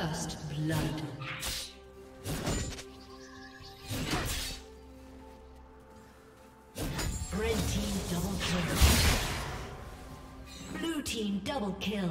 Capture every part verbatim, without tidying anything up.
First blood. Red team double kill. Blue team double kill.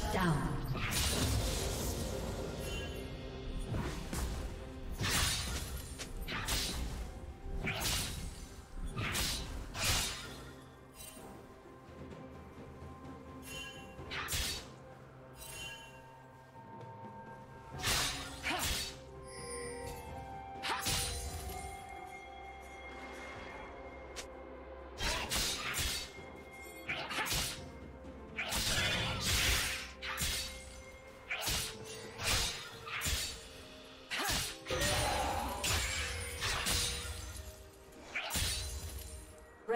Shut down. The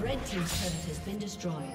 Red team's turret has been destroyed.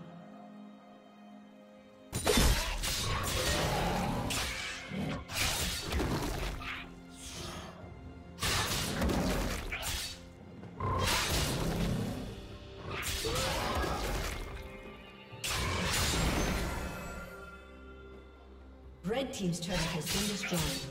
Red team's turret has been destroyed.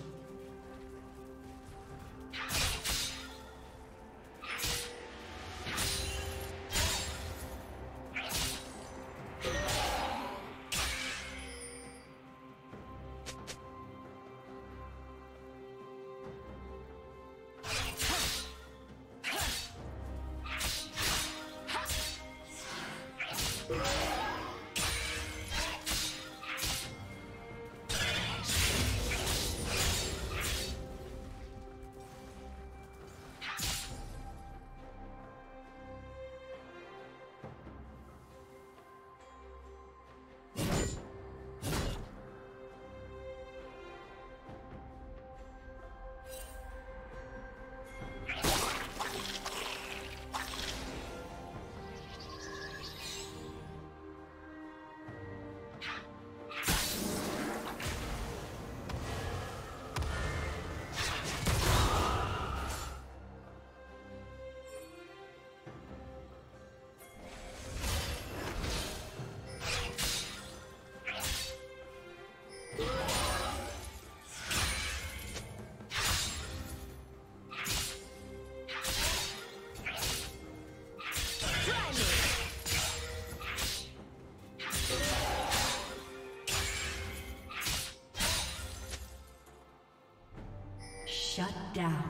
Shut down.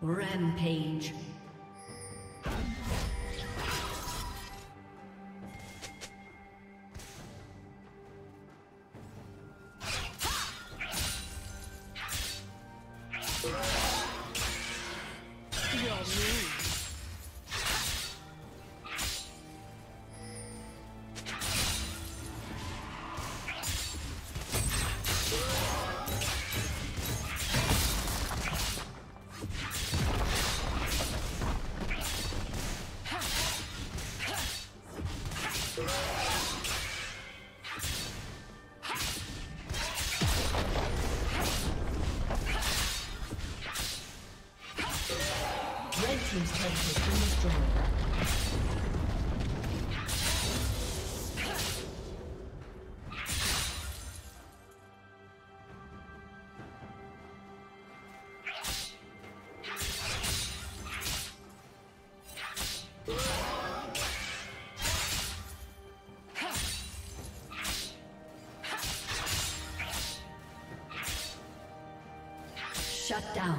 Rampage. Shut down.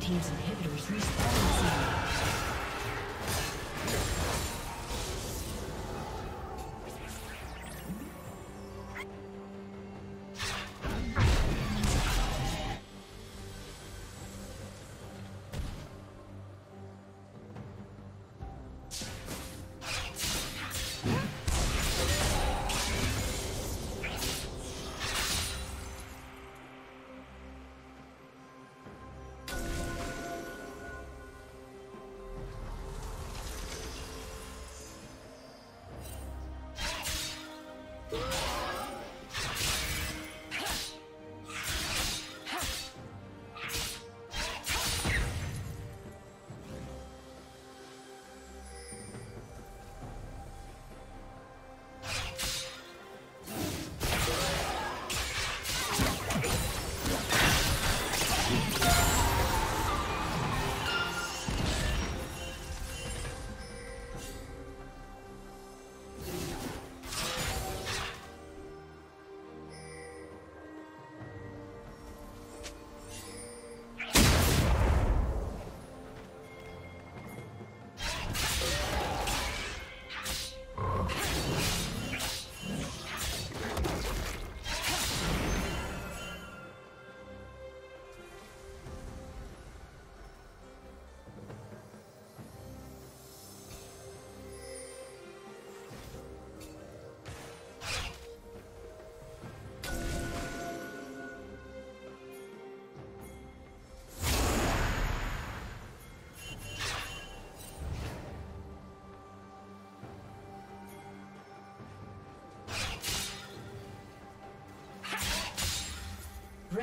Team's inhibitors respawning.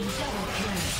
Double kill.